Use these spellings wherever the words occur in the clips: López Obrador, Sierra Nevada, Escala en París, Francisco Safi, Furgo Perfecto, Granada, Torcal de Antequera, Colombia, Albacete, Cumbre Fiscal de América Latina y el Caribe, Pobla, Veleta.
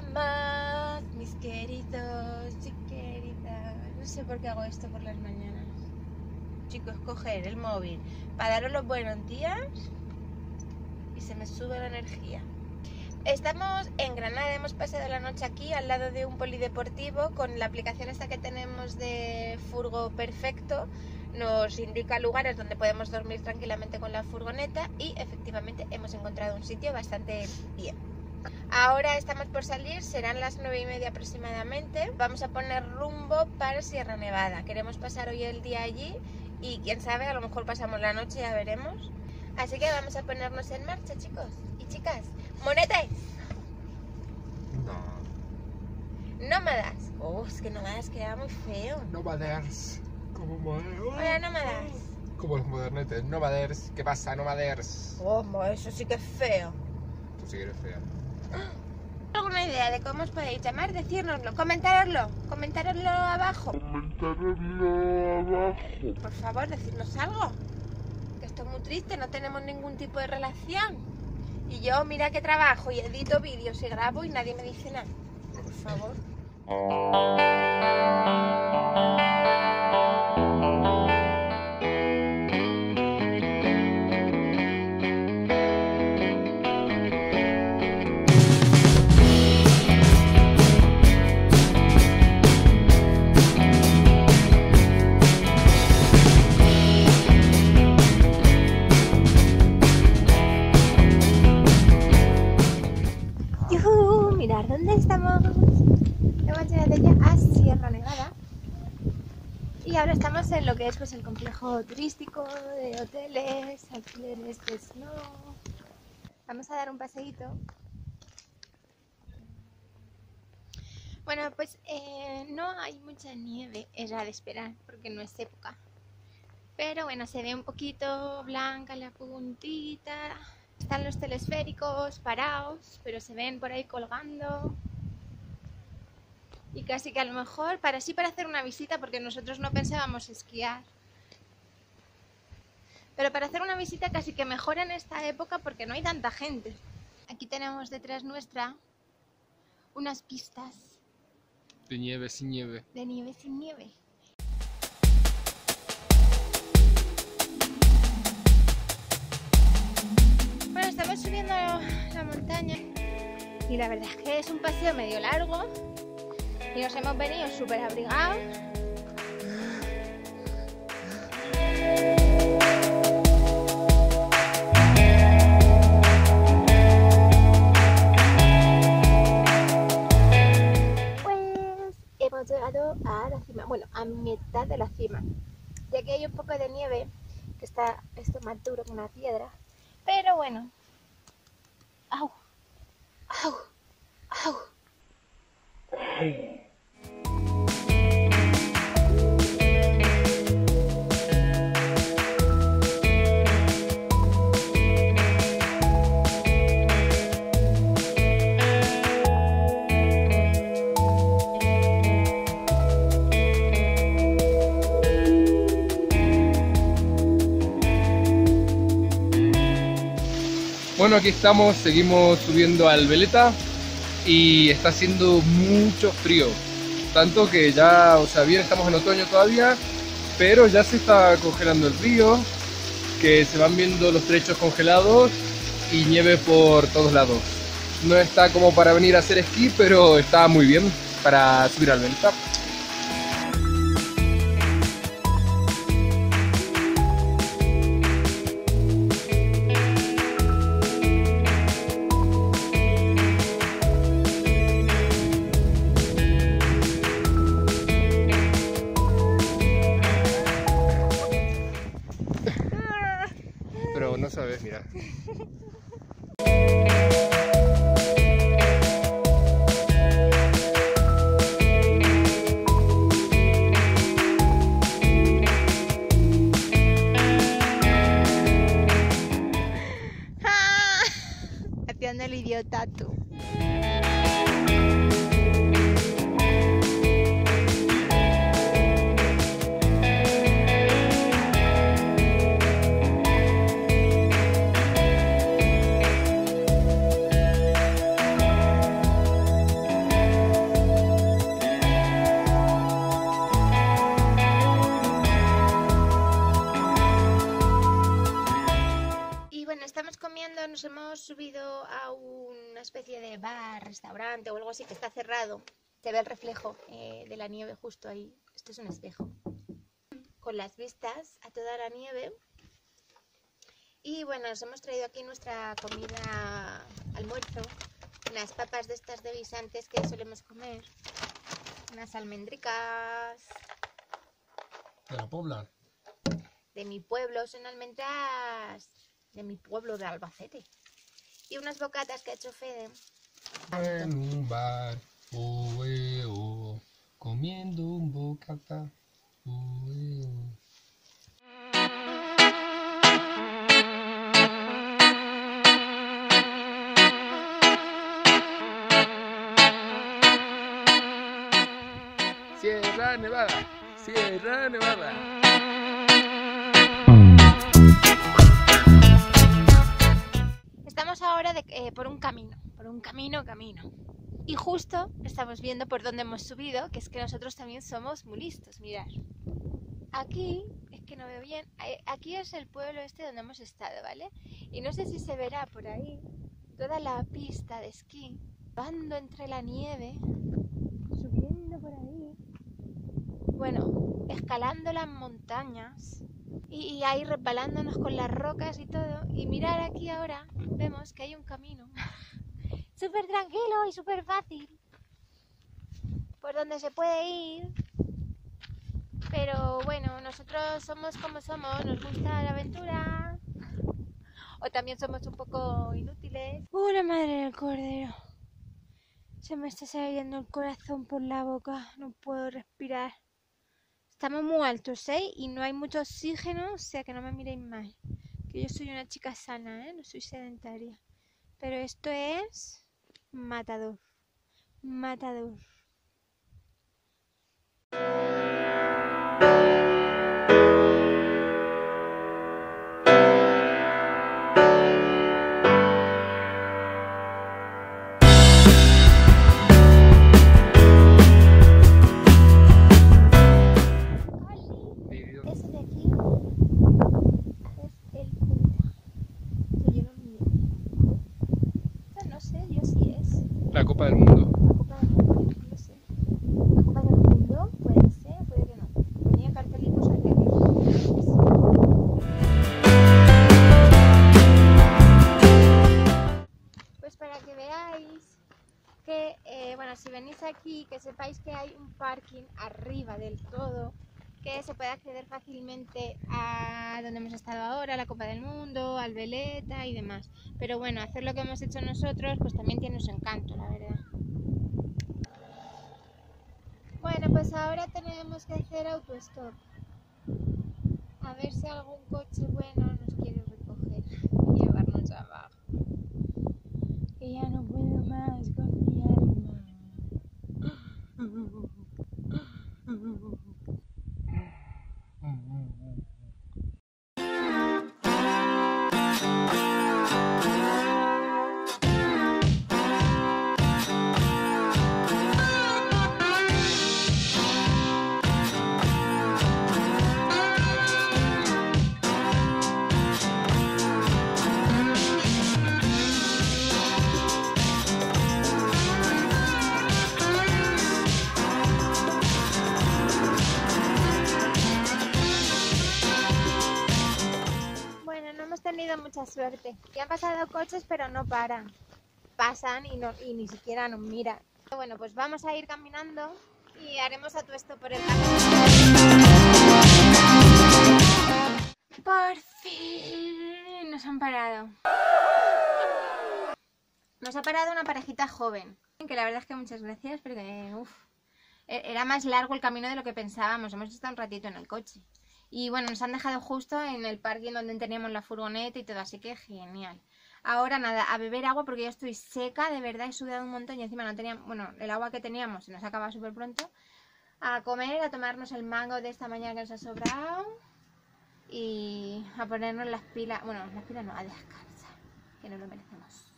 día más, mis queridos y queridas. No sé por qué hago esto por las mañanas. Chicos, coger el móvil para daros los buenos días y se me sube la energía. Estamos en Granada, hemos pasado la noche aquí al lado de un polideportivo. Con la aplicación esta que tenemos de Furgo Perfecto nos indica lugares donde podemos dormir tranquilamente con la furgoneta y efectivamente hemos encontrado un sitio bastante bien. Ahora estamos por salir, serán las 9:30 aproximadamente. Vamos a poner rumbo para Sierra Nevada. Queremos pasar hoy el día allí y quién sabe, a lo mejor pasamos la noche, ya veremos. Así que vamos a ponernos en marcha, chicos y chicas. ¡Monetes! No. ¡Nómadas! ¡Oh, es que nómadas queda muy feo! ¡Nómadas! Como modernos. ¡Hola, nómadas! Como los modernetes. ¡Nómadas! ¿Qué pasa, nómadas? ¡Oh, eso sí que es feo! Tú sí eres fea. ¿Alguna idea de cómo os podéis llamar? Decírnoslo, comentároslo. Comentároslo abajo. Por favor, decirnos algo. Que esto es muy triste, no tenemos ningún tipo de relación. Y yo, mira que trabajo y edito vídeos y grabo y nadie me dice nada. Por favor. ¿Dónde estamos? Hemos llegado ya a Sierra Nevada y ahora estamos en lo que es pues, el complejo turístico de hoteles, alquileres de snow. Vamos a dar un paseíto. Bueno, pues no hay mucha nieve, era de esperar porque no es época. Pero bueno, se ve un poquito blanca la puntita. Están los telesféricos parados, pero se ven por ahí colgando. Y casi que a lo mejor para hacer una visita, porque nosotros no pensábamos esquiar. Pero para hacer una visita casi que mejor en esta época porque no hay tanta gente. Aquí tenemos detrás nuestra unas pistas. De nieve sin nieve. De nieve sin nieve. Estamos subiendo la montaña y la verdad es que es un paseo medio largo y nos hemos venido súper abrigados. Pues hemos llegado a la cima, bueno, a mitad de la cima. Ya que hay un poco de nieve, que está esto más duro que una piedra, pero bueno. ¡Au! ¡Au! ¡Au! Ay. Bueno, aquí estamos, seguimos subiendo al Veleta y está haciendo mucho frío, tanto que ya, o sea, bien estamos en otoño todavía, pero ya se está congelando el río, que se van viendo los trechos congelados y nieve por todos lados. No está como para venir a hacer esquí, pero está muy bien para subir al Veleta. Mira. ¡Ah! Haciendo el idiota tú. subido a una especie de bar, restaurante o algo así que está cerrado, se ve el reflejo de la nieve justo ahí. Esto es un espejo. Con las vistas a toda la nieve. Y bueno, nos hemos traído aquí nuestra comida almuerzo. Unas papas de estas de guisantes que solemos comer. Unas almendricas. ¿De la Pobla? De mi pueblo, son almendras de mi pueblo de Albacete. Y unas bocatas que ha hecho Fede. En un bar, comiendo un bocata. Sierra Nevada, Sierra Nevada. Estamos ahora por un camino. Y justo estamos viendo por dónde hemos subido, que es que nosotros también somos muy listos, mirad. Aquí, es que no veo bien, aquí es el pueblo este donde hemos estado, ¿vale? Y no sé si se verá por ahí toda la pista de esquí, bando entre la nieve, subiendo por ahí. Bueno, escalando las montañas y ahí repalándonos con las rocas y todo. Y mirad aquí ahora, vemos que hay un camino. Súper tranquilo y súper fácil, por donde se puede ir, pero bueno, nosotros somos como somos, nos gusta la aventura, o también somos un poco inútiles. ¡La madre del cordero! Se me está saliendo el corazón por la boca, no puedo respirar. Estamos muy altos, ¿eh? Y no hay mucho oxígeno, o sea que no me miréis mal, que yo soy una chica sana, ¿eh? No soy sedentaria. Pero esto es... matador. Matador. La Copa del Mundo. La Copa del Mundo, no sé. La Copa del Mundo puede ser, puede que no. Ponía cartelitos aquí. Pues para que veáis que, bueno, si venís aquí, que sepáis que hay un parking arriba del todo, que se puede acceder fácilmente a donde hemos estado ahora, a la Copa del Mundo, al Veleta y demás. Pero bueno, hacer lo que hemos hecho nosotros pues también tiene su encanto, la verdad. Bueno, pues ahora tenemos que hacer autostop. A ver si algún coche bueno nos quiere recoger y llevarnos abajo. Que ya no puedo más con mi alma. Mucha suerte, ya han pasado coches pero no paran, pasan y ni siquiera nos miran. Bueno, pues vamos a ir caminando y haremos autostop por el camino. Por fin nos han parado. Nos ha parado una parejita joven, que la verdad es que muchas gracias, porque era más largo el camino de lo que pensábamos, hemos estado un ratito en el coche. Y bueno, nos han dejado justo en el parking donde teníamos la furgoneta y todo, así que genial. Ahora nada, a beber agua porque yo estoy seca, de verdad he sudado un montón y encima no teníamos, bueno, el agua que teníamos se nos acaba súper pronto. A comer, a tomarnos el mango de esta mañana que nos ha sobrado y a ponernos las pilas, bueno, las pilas no, a descansar, que nos lo merecemos.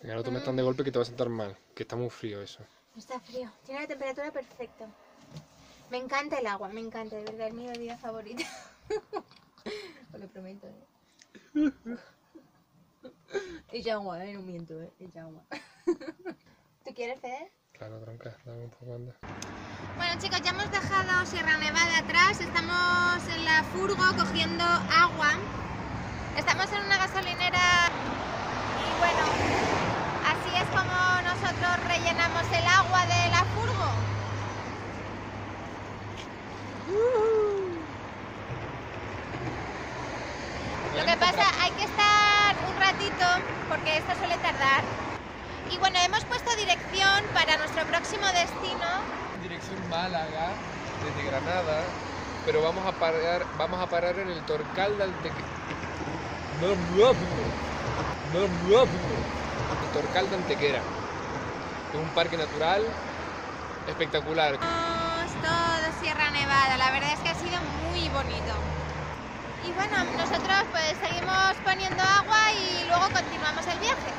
Venga, no tomes tan de golpe que te va a sentar mal, que está muy frío eso. Está frío, tiene la temperatura perfecta. Me encanta el agua, me encanta, de verdad, es mi bebida favorita. Os lo prometo, ¿eh? Es agua, no miento, es agua. ¿Tú quieres, Fede? Claro, tronca, dame un poco, anda. Bueno, chicos, ya hemos dejado Sierra Nevada atrás. Estamos en la Furgo cogiendo agua. Estamos en una gasolinera. Y bueno, así es como nosotros rellenamos el agua de la Furgo. Lo que pasa, hay que estar un ratito porque esto suele tardar. Y bueno, hemos puesto dirección para nuestro próximo destino. Dirección Málaga, desde Granada, pero vamos a parar en el Torcal de Antequera. El Torcal de Antequera. Es un parque natural espectacular. Todo Sierra Nevada, la verdad es que ha sido muy bonito. Y bueno, nosotros pues seguimos poniendo agua y luego continuamos el viaje.